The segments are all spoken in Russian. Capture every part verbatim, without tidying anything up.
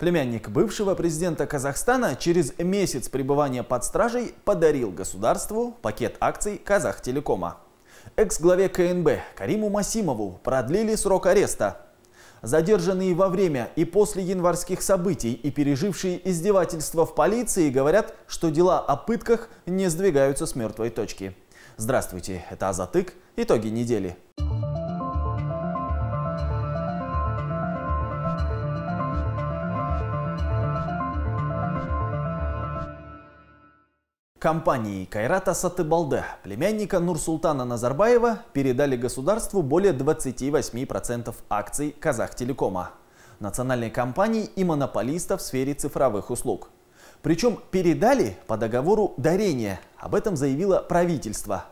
Племянник бывшего президента Казахстана через месяц пребывания под стражей подарил государству пакет акций Казахтелекома. Экс-главе ка эн бэ Кариму Масимову продлили срок ареста. Задержанные во время и после январских событий и пережившие издевательства в полиции говорят, что дела о пытках не сдвигаются с мертвой точки. Здравствуйте, это Азатык. Итоги недели. Компании Кайрата Сатыбалды, племянника Нурсултана Назарбаева, передали государству более двадцати восьми процентов акций Казахтелекома, национальной компании и монополиста в сфере цифровых услуг. Причем передали по договору дарения, об этом заявило правительство.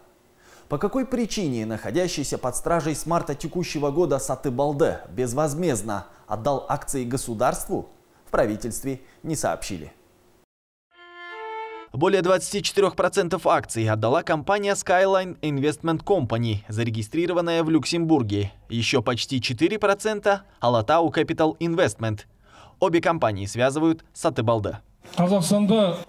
По какой причине находящийся под стражей с марта текущего года Сатыбалды безвозмездно отдал акции государству, в правительстве не сообщили. Более двадцати четырёх процентов акций отдала компания Skyline Investment Company, зарегистрированная в Люксембурге. Еще почти четыре процента – Алатау Capital Investment. Обе компании связывают Сатыбалды.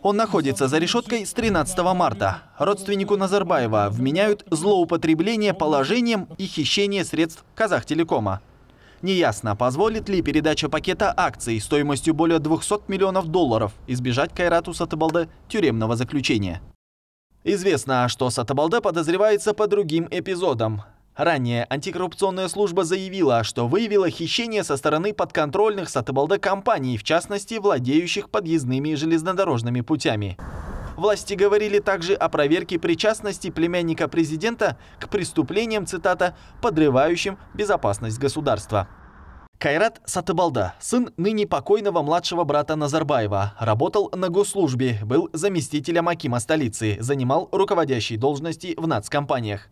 Он находится за решеткой с тринадцатого марта. Родственнику Назарбаева вменяют злоупотребление положением и хищение средств Казахтелекома. Неясно, позволит ли передача пакета акций стоимостью более двухсот миллионов долларов избежать Кайрату Сатыбалды тюремного заключения. Известно, что Сатыбалды подозревается по другим эпизодам. Ранее антикоррупционная служба заявила, что выявила хищение со стороны подконтрольных Сатыбалды компаний, в частности, владеющих подъездными и железнодорожными путями. Власти говорили также о проверке причастности племянника президента к преступлениям, цитата, «подрывающим безопасность государства». Кайрат Сатыбалды, сын ныне покойного младшего брата Назарбаева, работал на госслужбе, был заместителем акима столицы, занимал руководящие должности в нацкомпаниях.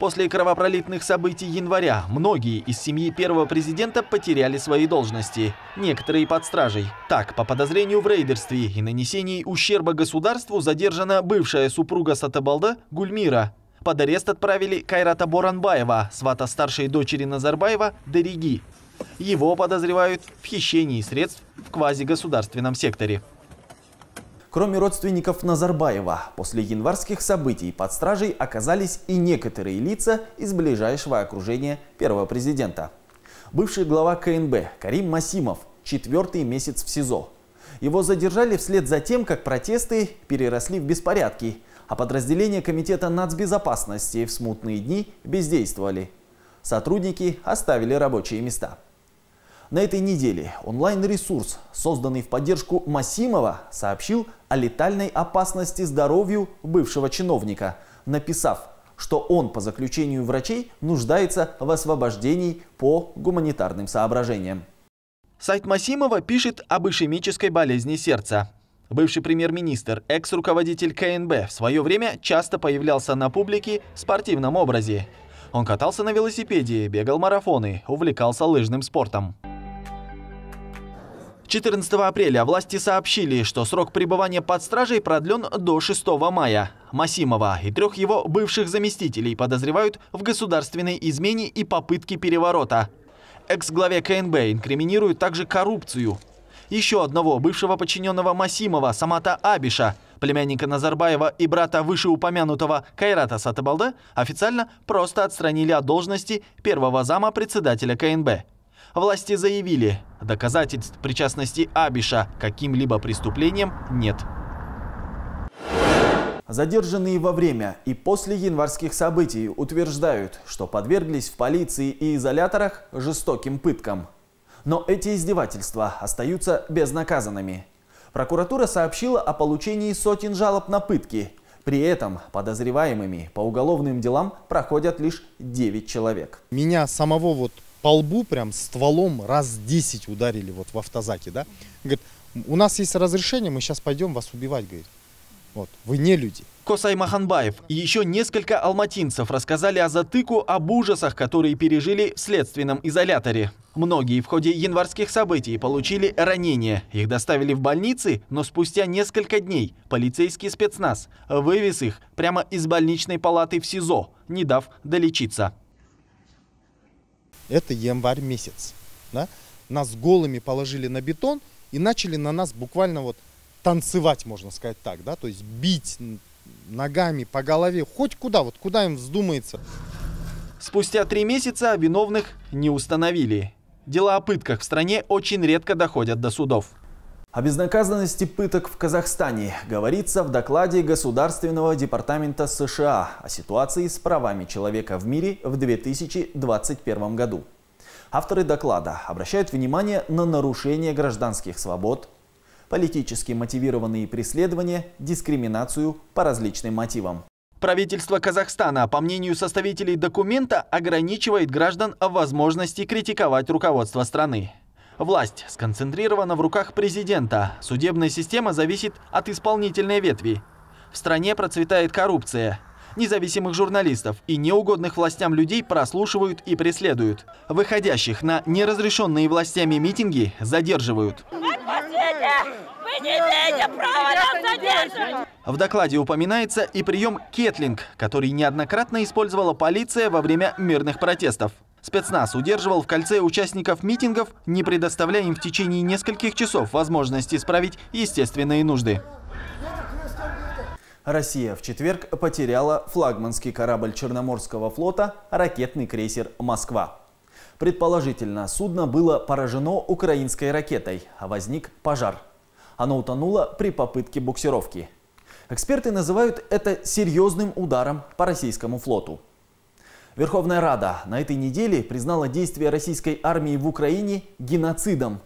После кровопролитных событий января многие из семьи первого президента потеряли свои должности. Некоторые под стражей. Так, по подозрению в рейдерстве и нанесении ущерба государству задержана бывшая супруга Сатыбалды Гульмира. Под арест отправили Кайрата Боранбаева, свата старшей дочери Назарбаева Дариги. Его подозревают в хищении средств в квазигосударственном секторе. Кроме родственников Назарбаева, после январских событий под стражей оказались и некоторые лица из ближайшего окружения первого президента. Бывший глава ка эн бэ Карим Масимов четвертый месяц в СИЗО. Его задержали вслед за тем, как протесты переросли в беспорядки, а подразделения Комитета нацбезопасности в смутные дни бездействовали. Сотрудники оставили рабочие места. На этой неделе онлайн-ресурс, созданный в поддержку Масимова, сообщил о летальной опасности здоровью бывшего чиновника, написав, что он по заключению врачей нуждается в освобождении по гуманитарным соображениям. Сайт Масимова пишет об ишемической болезни сердца. Бывший премьер-министр, экс-руководитель ка эн бэ в свое время часто появлялся на публике в спортивном образе. Он катался на велосипеде, бегал марафоны, увлекался лыжным спортом. четырнадцатого апреля власти сообщили, что срок пребывания под стражей продлен до шестого мая. Масимова и трех его бывших заместителей подозревают в государственной измене и попытке переворота. Экс-главе ка эн бэ инкриминируют также коррупцию. Еще одного бывшего подчиненного Масимова, Самата Абиша, племянника Назарбаева и брата вышеупомянутого Кайрата Сатыбалды, официально просто отстранили от должности первого зама председателя ка эн бэ. Власти заявили, доказательств причастности Абиша к каким-либо преступлениям нет. Задержанные во время и после январских событий утверждают, что подверглись в полиции и изоляторах жестоким пыткам. Но эти издевательства остаются безнаказанными. Прокуратура сообщила о получении сотен жалоб на пытки. При этом подозреваемыми по уголовным делам проходят лишь девять человек. Меня самого вот... по лбу прям стволом раз десять ударили вот в автозаке, да. Говорит, у нас есть разрешение, мы сейчас пойдем вас убивать, говорит. Вот, вы не люди. Косай Маханбаев и еще несколько алматинцев рассказали Азатыку об ужасах, которые пережили в следственном изоляторе. Многие в ходе январских событий получили ранения. Их доставили в больницы, но спустя несколько дней полицейский спецназ вывез их прямо из больничной палаты в СИЗО, не дав долечиться. Это январь месяц. Да? нас голыми положили на бетон и начали на нас буквально вот танцевать, можно сказать так, да, то есть бить ногами по голове, хоть куда, вот куда им вздумается. Спустя три месяца виновных не установили. Дела о пытках в стране очень редко доходят до судов. О безнаказанности пыток в Казахстане говорится в докладе Государственного департамента США о ситуации с правами человека в мире в две тысячи двадцать первом году. Авторы доклада обращают внимание на нарушение гражданских свобод, политически мотивированные преследования, дискриминацию по различным мотивам. Правительство Казахстана, по мнению составителей документа, ограничивает граждан в возможности критиковать руководство страны. Власть сконцентрирована в руках президента. Судебная система зависит от исполнительной ветви. В стране процветает коррупция. Независимых журналистов и неугодных властям людей прослушивают и преследуют. Выходящих на неразрешенные властями митинги задерживают. В докладе упоминается и прием «Кетлинг», который неоднократно использовала полиция во время мирных протестов. Спецназ удерживал в кольце участников митингов, не предоставляя им в течение нескольких часов возможности исправить естественные нужды. Россия в четверг потеряла флагманский корабль Черноморского флота ракетный крейсер «Москва». Предположительно, судно было поражено украинской ракетой, а возник пожар. Оно утонуло при попытке буксировки. Эксперты называют это серьезным ударом по российскому флоту. Верховная Рада на этой неделе признала действия российской армии в Украине геноцидом.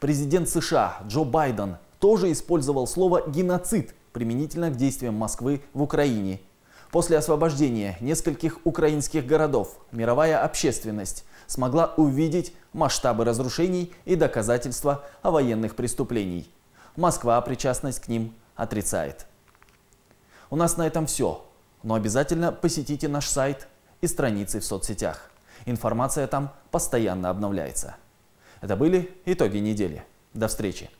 Президент США Джо Байден тоже использовал слово «геноцид» применительно к действиям Москвы в Украине. После освобождения нескольких украинских городов мировая общественность смогла увидеть масштабы разрушений и доказательства о военных преступлениях. Москва причастность к ним отрицает. У нас на этом все, но обязательно посетите наш сайт и страницы в соцсетях. Информация там постоянно обновляется. Это были итоги недели. До встречи!